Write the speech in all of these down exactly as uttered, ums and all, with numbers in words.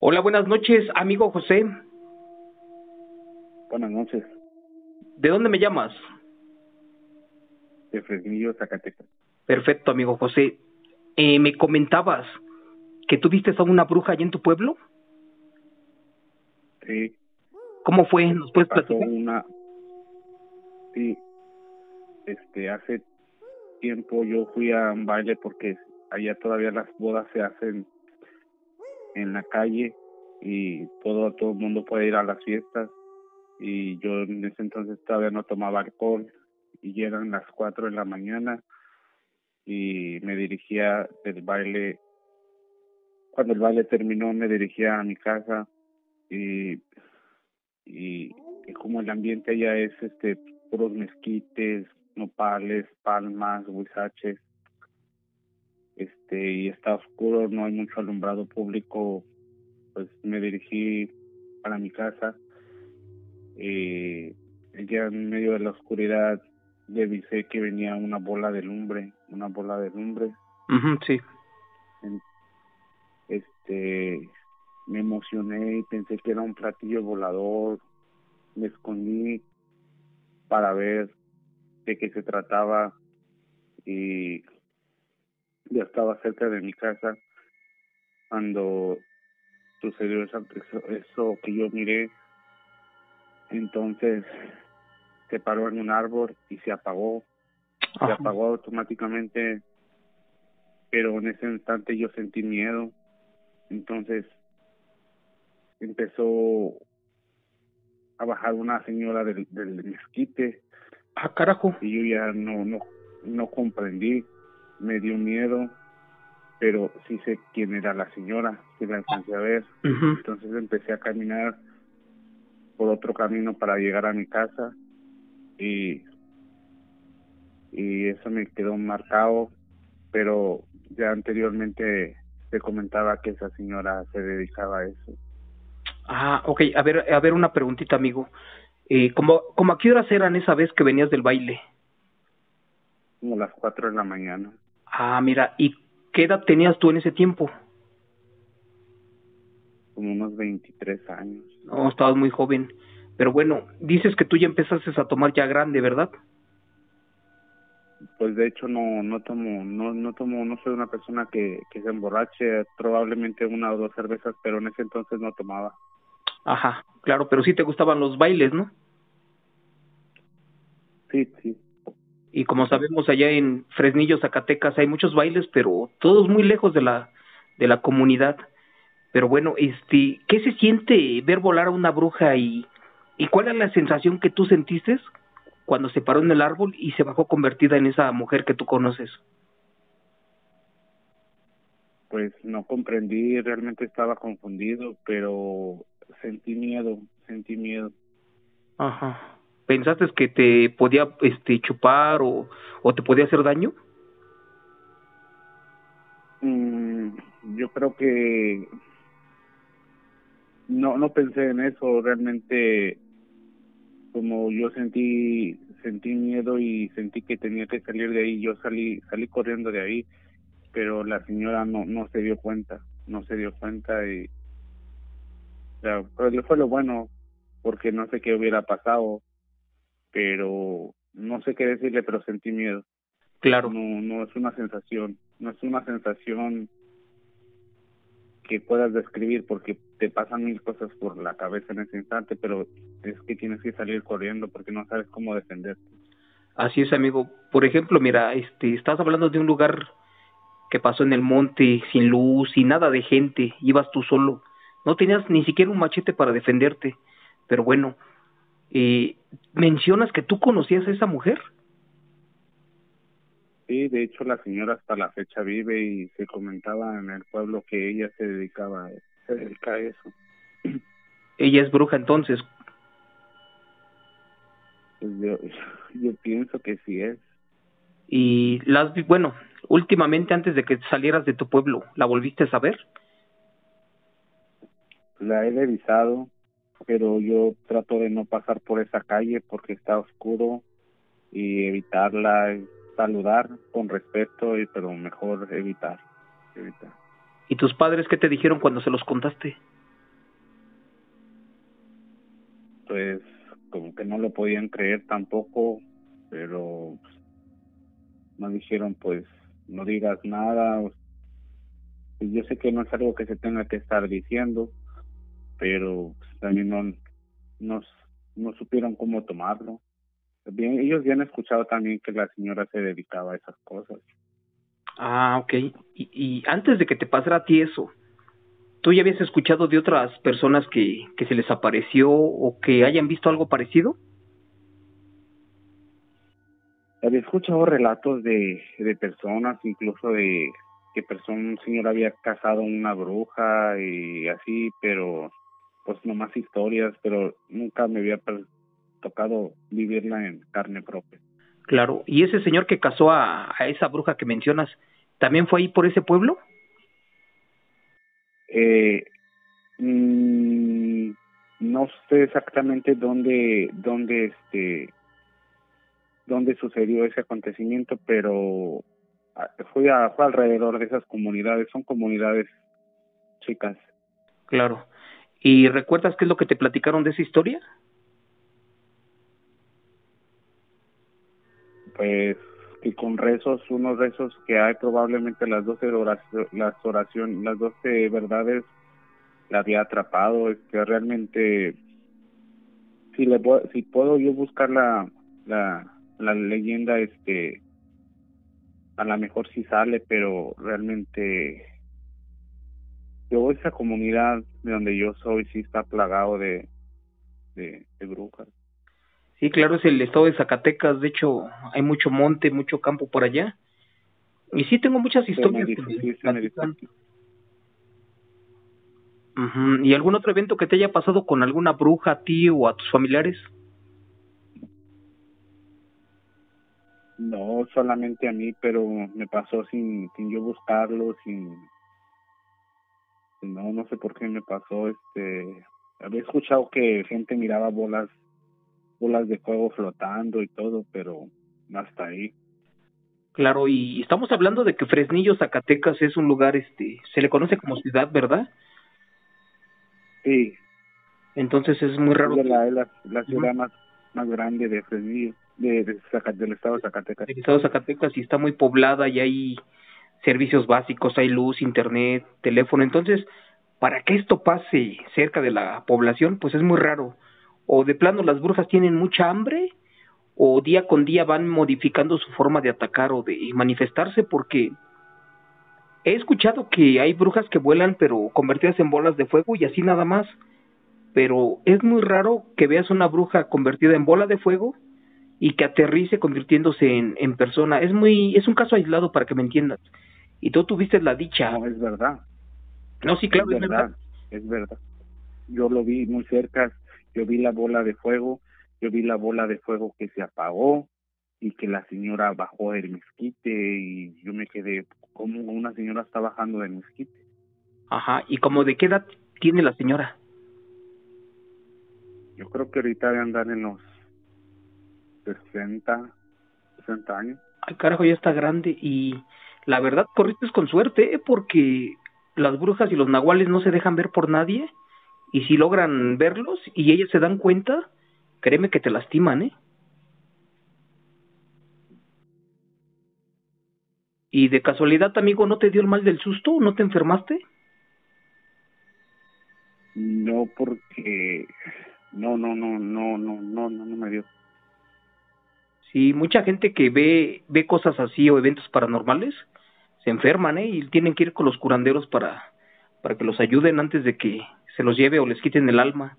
Hola, buenas noches, amigo José. Buenas noches. ¿De dónde me llamas? De Fresnillo, Zacatecas. Perfecto, amigo José. Eh, me comentabas que tú viste a una bruja allá en tu pueblo. Sí. ¿Cómo fue? ¿Nos puedes pasó platicar? Una... Sí. Este, hace tiempo yo fui a un baile porque allá todavía las bodas se hacen en la calle y todo todo el mundo puede ir a las fiestas, y yo en ese entonces todavía no tomaba alcohol, y eran las cuatro de la mañana y me dirigía del baile. Cuando el baile terminó me dirigía a mi casa, y, y, y como el ambiente allá es este puros mezquites, nopales, palmas, huizaches, este y está oscuro, no hay mucho alumbrado público, pues me dirigí para mi casa. Eh, ya en medio de la oscuridad le avisé que venía una bola de lumbre, una bola de lumbre. Uh-huh, sí. Este, me emocioné y pensé que era un platillo volador. Me escondí para ver de qué se trataba, y ya estaba cerca de mi casa cuando sucedió eso, eso que yo miré. Entonces se paró en un árbol y se apagó. Ajá. Se apagó automáticamente, pero en ese instante yo sentí miedo. Entonces empezó a bajar una señora del, del mezquite. Ah, carajo. Y yo ya no, no, no comprendí. Me dio miedo, pero sí sé quién era la señora, que la alcancé a ver. Uh-huh. Entonces empecé a caminar por otro camino para llegar a mi casa, y, y eso me quedó marcado. Pero ya anteriormente te comentaba que esa señora se dedicaba a eso. Ah, ok. A ver, a ver una preguntita, amigo. Eh, ¿cómo, cómo a qué horas eran esa vez que venías del baile? Como las cuatro de la mañana. Ah, mira, ¿y qué edad tenías tú en ese tiempo? Como unos veintitrés años. No, estabas muy joven. Pero bueno, dices que tú ya empezaste a tomar ya grande, ¿verdad? Pues de hecho no no tomo, no no tomo, no soy una persona que, que se emborrache, probablemente una o dos cervezas, pero en ese entonces no tomaba. Ajá, claro, pero sí te gustaban los bailes, ¿no? Sí, sí. Y como sabemos, allá en Fresnillo, Zacatecas, hay muchos bailes, pero todos muy lejos de la de la comunidad. Pero bueno, este, ¿qué se siente ver volar a una bruja? Y, ¿y cuál es la sensación que tú sentiste cuando se paró en el árbol y se bajó convertida en esa mujer que tú conoces? Pues no comprendí, realmente estaba confundido, pero sentí miedo, sentí miedo. Ajá. ¿Pensaste que te podía este chupar o, o te podía hacer daño? Mm, yo creo que no no pensé en eso, realmente como yo sentí sentí miedo y sentí que tenía que salir de ahí, yo salí salí corriendo de ahí, pero la señora no no se dio cuenta, no se dio cuenta y ya, pero fue lo bueno porque no sé qué hubiera pasado. Pero no sé qué decirle, pero sentí miedo. Claro. No, no es una sensación, no es una sensación que puedas describir porque te pasan mil cosas por la cabeza en ese instante, pero es que tienes que salir corriendo porque no sabes cómo defenderte. Así es, amigo. Por ejemplo, mira, este, estás hablando de un lugar que pasó en el monte, sin luz, sin nada de gente, ibas tú solo. No tenías ni siquiera un machete para defenderte, pero bueno... Eh, ¿mencionas que tú conocías a esa mujer? Sí, de hecho la señora hasta la fecha vive y se comentaba en el pueblo que ella se dedicaba se dedica a eso. ¿Ella es bruja entonces? Pues yo, yo pienso que sí es. Y las, bueno, últimamente antes de que salieras de tu pueblo, ¿la volviste a saber? La he revisado, pero yo trato de no pasar por esa calle porque está oscuro y evitarla, saludar con respeto, y, pero mejor evitar, evitar. ¿Y tus padres qué te dijeron cuando se los contaste? pues como que no lo podían creer tampoco, pero pues, me dijeron pues no digas nada. Pues, yo sé que no es algo que se tenga que estar diciendo, pero pues, también no, no, no supieron cómo tomarlo. Bien, ellos ya han escuchado también que la señora se dedicaba a esas cosas. Ah, ok. Y, y antes de que te pasara a ti eso, ¿tú ya habías escuchado de otras personas que, que se les apareció o que hayan visto algo parecido? Había escuchado relatos de, de personas, incluso de que persona, un señor había casado una bruja y así, pero pues nomás historias, pero nunca me había tocado vivirla en carne propia. Claro, ¿y ese señor que casó a, a esa bruja que mencionas, también fue ahí por ese pueblo? Eh, mmm, no sé exactamente dónde, dónde, este, dónde sucedió ese acontecimiento, pero fue, a, fue alrededor de esas comunidades, son comunidades chicas. Claro, ¿y recuerdas qué es lo que te platicaron de esa historia? Pues que con rezos, unos rezos que hay probablemente las doce oraciones, las oraciones, las doce verdades la había atrapado. Es que realmente si le si puedo yo buscar la la, la leyenda, este a lo mejor sí sale, pero realmente yo esa comunidad de donde yo soy sí está plagado de de, de brujas. Sí, claro, es el estado de Zacatecas, de hecho hay mucho monte, mucho campo por allá. Y sí tengo muchas historias. Uh-huh. ¿Y algún otro evento que te haya pasado con alguna bruja a ti o a tus familiares? No, solamente a mí, pero me pasó sin sin yo buscarlo, sin... No, no sé por qué me pasó. Este, había escuchado que gente miraba bolas bolas de fuego flotando y todo, pero hasta ahí. Claro, y estamos hablando de que Fresnillo, Zacatecas, es un lugar, este, se le conoce como ciudad, ¿verdad? Sí. Entonces es muy raro. Es la, la, la ciudad uh-huh. más más grande de Fresnillo, de, de Zaca, del estado de Zacatecas. Del estado de Zacatecas, y está muy poblada, y hay servicios básicos, hay luz, internet, teléfono. Entonces, para que esto pase cerca de la población, pues es muy raro. O de plano las brujas tienen mucha hambre, o día con día van modificando su forma de atacar o de manifestarse, porque he escuchado que hay brujas que vuelan pero convertidas en bolas de fuego y así nada más, pero es muy raro que veas una bruja convertida en bola de fuego y que aterrice convirtiéndose en, en persona. Es muy es un caso aislado, para que me entiendas. Y tú tuviste la dicha. No, es verdad. No, sí, claro, es, es verdad. verdad. Es verdad. Yo lo vi muy cerca. Yo vi la bola de fuego, yo vi la bola de fuego que se apagó y que la señora bajó del mezquite, y yo me quedé, ¿cómo una señora está bajando del mezquite? Ajá, ¿y como de qué edad tiene la señora? Yo creo que ahorita debe andar en los sesenta años. Ay, carajo, ya está grande, y la verdad corriste con suerte, ¿eh? Porque las brujas y los nahuales no se dejan ver por nadie. Y si logran verlos y ellos se dan cuenta, créeme que te lastiman, ¿eh? ¿Y de casualidad, amigo, no te dio el mal del susto? ¿No te enfermaste? No, porque... No, no, no, no, no, no, no, no me dio. Sí, mucha gente que ve, ve cosas así o eventos paranormales se enferman, ¿eh? Y tienen que ir con los curanderos para, para que los ayuden antes de que se los lleve o les quiten el alma.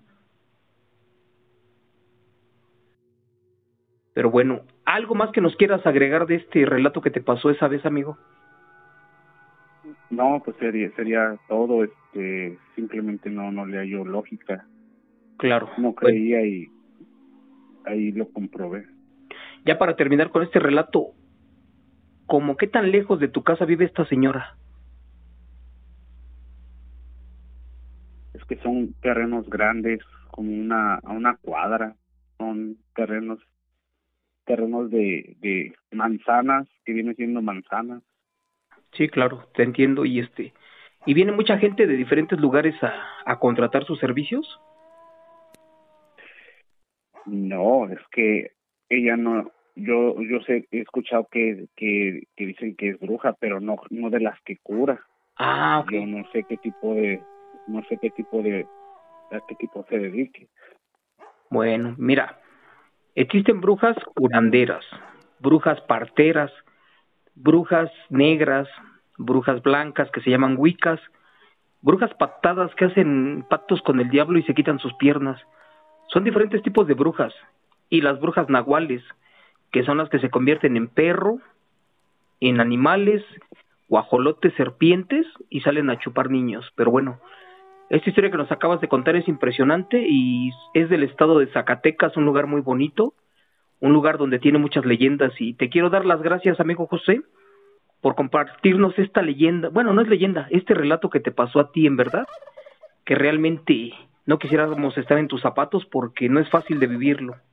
Pero bueno, ¿algo más que nos quieras agregar de este relato que te pasó esa vez, amigo? No, pues sería sería todo. Este, simplemente no no le hallo lógica. Claro. No creía, bueno, y ahí lo comprobé. Ya para terminar con este relato, ¿cómo qué tan lejos de tu casa vive esta señora? Que son terrenos grandes, como una a una cuadra, son terrenos terrenos de, de manzanas, que vienen siendo manzanas. Sí, claro, te entiendo. Y este y viene mucha gente de diferentes lugares a, a contratar sus servicios. No, es que ella no, yo yo sé, he escuchado que, que, que dicen que es bruja, pero no no de las que cura. Ah, okay. Yo no sé qué tipo de, no sé qué tipo de, a qué tipo se dedique. Bueno, mira, existen brujas curanderas, brujas parteras, brujas negras, brujas blancas que se llaman wiccas, brujas pactadas que hacen pactos con el diablo y se quitan sus piernas. Son diferentes tipos de brujas. Y las brujas nahuales, que son las que se convierten en perro, en animales, guajolotes, serpientes y salen a chupar niños. Pero bueno, esta historia que nos acabas de contar es impresionante y es del estado de Zacatecas, un lugar muy bonito, un lugar donde tiene muchas leyendas. Y te quiero dar las gracias, amigo José, por compartirnos esta leyenda. Bueno, no es leyenda, este relato que te pasó a ti, en verdad, que realmente no quisiéramos estar en tus zapatos porque no es fácil de vivirlo.